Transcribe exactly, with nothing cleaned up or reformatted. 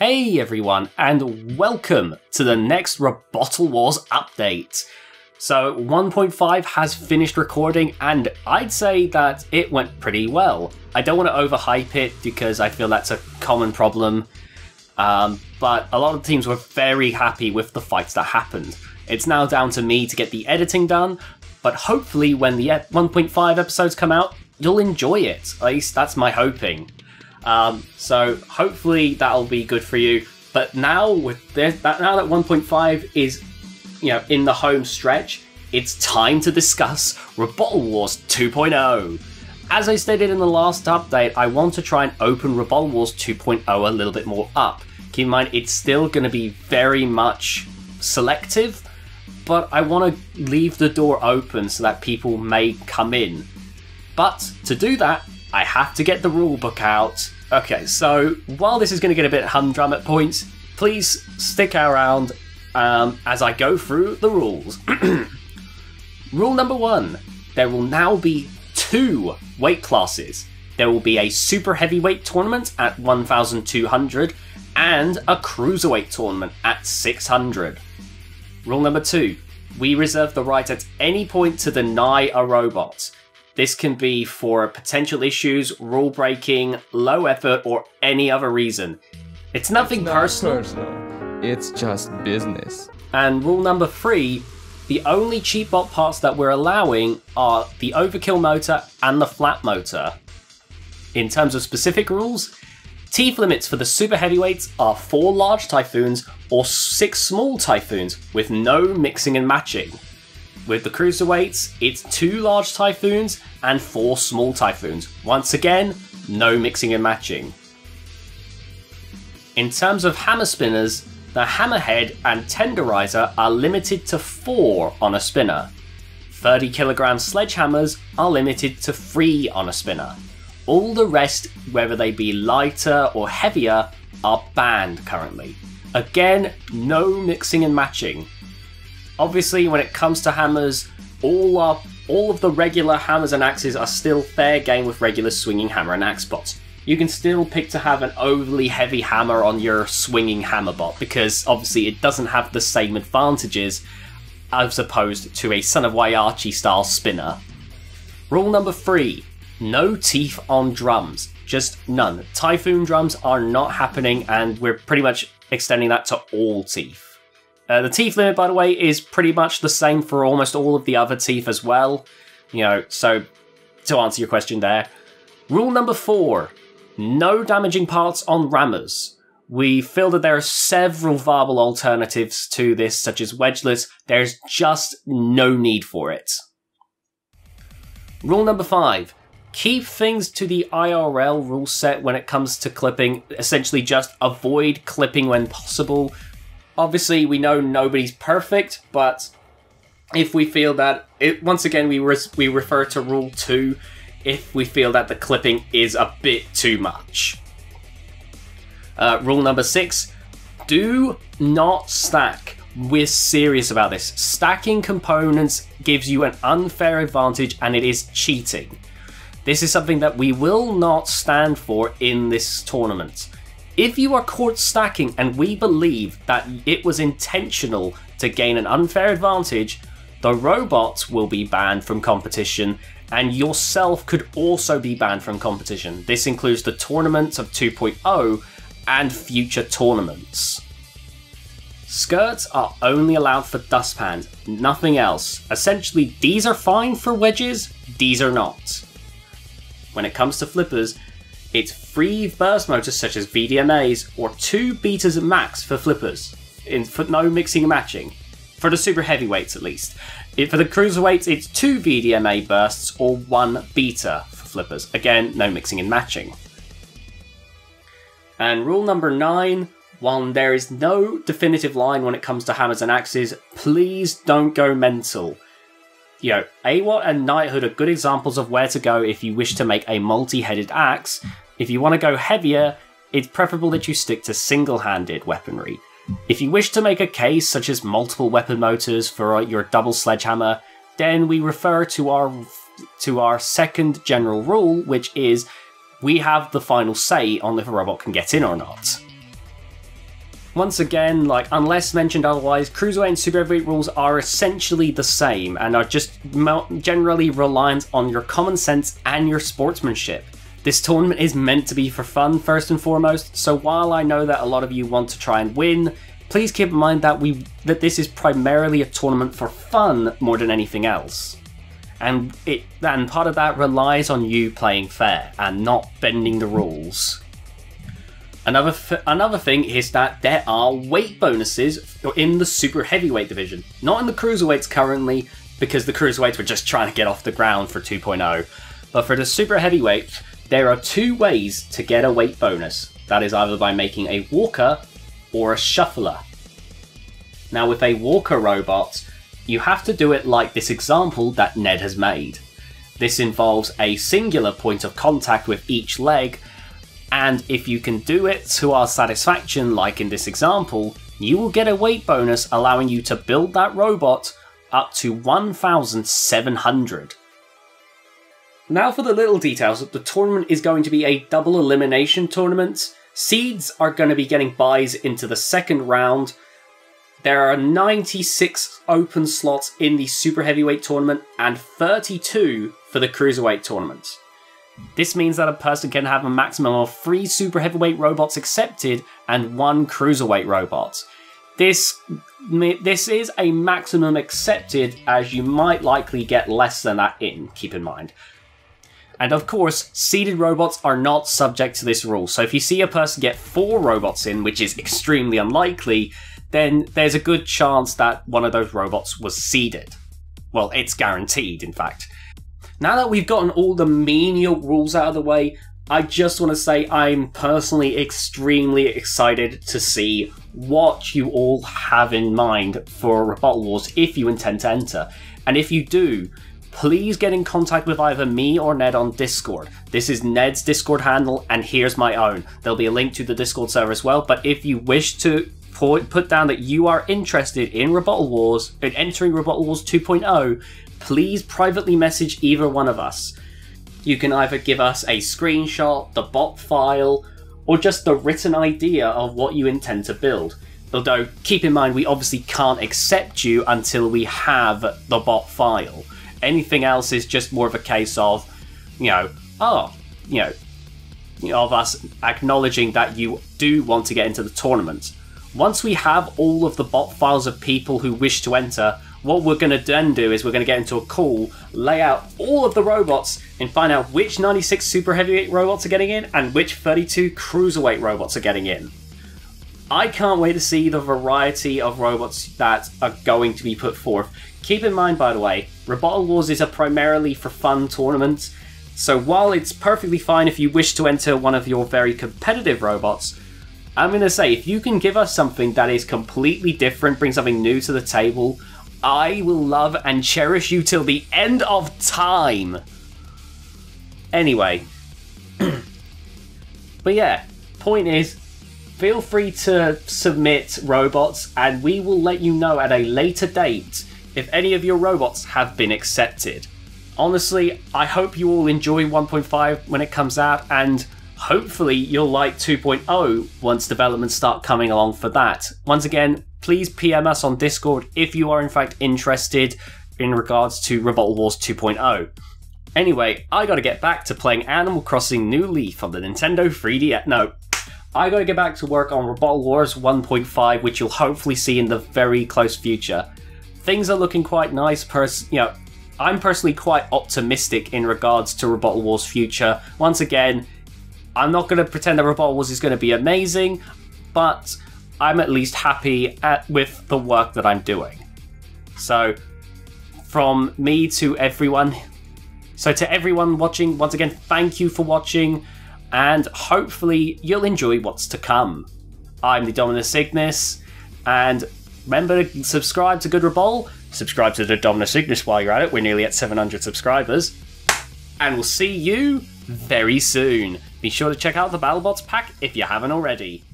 Hey everyone, and welcome to the next Robottal Wars update. So one point five has finished recording, and I'd say that it went pretty well. I don't want to overhype it because I feel that's a common problem, um, but a lot of teams were very happy with the fights that happened. It's now down to me to get the editing done, but hopefully when the one point five episodes come out, you'll enjoy it. At least that's my hoping. Um, so hopefully that'll be good for you. But now with this, that now that one point five is, you know, in the home stretch, it's time to discuss Robottal Wars two point oh. As I stated in the last update, I want to try and open Robottal Wars two point oh a little bit more up. Keep in mind, it's still going to be very much selective, but I want to leave the door open so that people may come in. But to do that, I have to get the rulebook out. Okay, so while this is going to get a bit humdrum at points, please stick around um, as I go through the rules. Rule number one, there will now be two weight classes. There will be a super heavyweight tournament at one thousand two hundred and a cruiserweight tournament at six hundred. Rule number two, we reserve the right at any point to deny a robot. This can be for potential issues, rule breaking, low effort, or any other reason. It's nothing it's not personal. personal. It's just business. And rule number three, the only CheapBot parts that we're allowing are the overkill motor and the flat motor. In terms of specific rules, teeth limits for the super heavyweights are four large typhoons or six small typhoons with no mixing and matching. With the cruiserweights, it's two large typhoons and four small typhoons. Once again, no mixing and matching. In terms of hammer spinners, the Hammerhead and Tenderizer are limited to four on a spinner. thirty kilogram sledgehammers are limited to three on a spinner. All the rest, whether they be lighter or heavier, are banned currently. Again, no mixing and matching. Obviously, when it comes to hammers, all our, all of the regular hammers and axes are still fair game with regular swinging hammer and axe bots. You can still pick to have an overly heavy hammer on your swinging hammer bot because obviously it doesn't have the same advantages as opposed to a Son of Yarchi style spinner. Rule number three, no teeth on drums, just none. Typhoon drums are not happening, and we're pretty much extending that to all teeth. Uh, the teeth limit, by the way, is pretty much the same for almost all of the other teeth as well. You know, so to answer your question there. Rule number four, no damaging parts on rammers. We feel that there are several viable alternatives to this, such as wedgeless. There's just no need for it. Rule number five, keep things to the I R L rule set when it comes to clipping. Essentially just avoid clipping when possible. Obviously, we know nobody's perfect, but if we feel that it, once again, we res we refer to rule two if we feel that the clipping is a bit too much. Uh, rule number six, do not stack. We're serious about this. Stacking components gives you an unfair advantage and it is cheating. This is something that we will not stand for in this tournament. If you are caught stacking and we believe that it was intentional to gain an unfair advantage, the robots will be banned from competition and yourself could also be banned from competition. This includes the tournaments of two point oh and future tournaments. Skirts are only allowed for dustpans, nothing else. Essentially, these are fine for wedges, these are not. When it comes to flippers, it's three burst motors such as V D M As or two beaters at max for flippers, in, for no mixing and matching, for the super heavyweights at least. It, for the cruiserweights, it's two V D M A bursts or one beater for flippers. Again, no mixing and matching. And rule number nine, while there is no definitive line when it comes to hammers and axes, please don't go mental. You know, AWOT and Knighthood are good examples of where to go if you wish to make a multi-headed axe. If you want to go heavier, it's preferable that you stick to single-handed weaponry. If you wish to make a case such as multiple weapon motors for your double sledgehammer, then we refer to our to our second general rule, which is we have the final say on if a robot can get in or not. Once again, like, unless mentioned otherwise, Cruiserweight and Super Heavyweight rules are essentially the same and are just generally reliant on your common sense and your sportsmanship. This tournament is meant to be for fun first and foremost, so while I know that a lot of you want to try and win, please keep in mind that we that this is primarily a tournament for fun more than anything else. And it and part of that relies on you playing fair and not bending the rules. Another th another thing is that there are weight bonuses in the super heavyweight division, not in the cruiserweights currently, because the cruiserweights were just trying to get off the ground for two point oh. But for the super heavyweight, there are two ways to get a weight bonus. That is either by making a walker or a shuffler. Now with a walker robot, you have to do it like this example that Ned has made. This involves a singular point of contact with each leg, and if you can do it to our satisfaction like in this example, you will get a weight bonus allowing you to build that robot up to one thousand seven hundred. Now for the little details, the tournament is going to be a double elimination tournament. Seeds are going to be getting buys into the second round. There are ninety-six open slots in the Super Heavyweight Tournament and thirty-two for the Cruiserweight Tournament. This means that a person can have a maximum of three Super Heavyweight robots accepted and one Cruiserweight robot. This, this is a maximum accepted, as you might likely get less than that in, keep in mind. And of course, seeded robots are not subject to this rule, so if you see a person get four robots in, which is extremely unlikely, then there's a good chance that one of those robots was seeded. Well, it's guaranteed, in fact. Now that we've gotten all the menial rules out of the way, I just want to say I'm personally extremely excited to see what you all have in mind for Robottal Wars if you intend to enter. And if you do, please get in contact with either me or Ned on Discord. This is Ned's Discord handle, and here's my own. There'll be a link to the Discord server as well, but if you wish to put down that you are interested in Robottal Wars, in entering Robottal Wars two point oh, please privately message either one of us. You can either give us a screenshot, the bot file, or just the written idea of what you intend to build. Although, keep in mind, we obviously can't accept you until we have the bot file. Anything else is just more of a case of, you know, oh, you know, of us acknowledging that you do want to get into the tournament. Once we have all of the bot files of people who wish to enter, what we're going to then do is we're going to get into a call, lay out all of the robots, and find out which ninety-six super heavyweight robots are getting in and which thirty-two cruiserweight robots are getting in. I can't wait to see the variety of robots that are going to be put forth. Keep in mind, by the way, Robottal Wars is a primarily for fun tournament, so while it's perfectly fine if you wish to enter one of your very competitive robots, I'm going to say, if you can give us something that is completely different, bring something new to the table, I will love and cherish you till the end of time! Anyway. But yeah, point is, feel free to submit robots, and we will let you know at a later date if any of your robots have been accepted. Honestly, I hope you all enjoy one point five when it comes out, and hopefully you'll like two point oh once developments start coming along for that. Once again, please P M us on Discord if you are in fact interested in regards to Robottal Wars two point oh. Anyway, I gotta get back to playing Animal Crossing New Leaf on the Nintendo three D S. No, I gotta get back to work on Robottal Wars one point five, which you'll hopefully see in the very close future. Things are looking quite nice, pers you know, I'm personally quite optimistic in regards to Robottal Wars' future. Once again, I'm not going to pretend that Robottal Wars is going to be amazing, but I'm at least happy at, with the work that I'm doing. So, from me to everyone, so to everyone watching, once again, thank you for watching, and hopefully you'll enjoy what's to come. I'm the Dominus Ignis, and remember to subscribe to Good Robottal, subscribe to the Dominus Ignis while you're at it, we're nearly at seven hundred subscribers, and we'll see you very soon. Be sure to check out the BattleBots pack if you haven't already.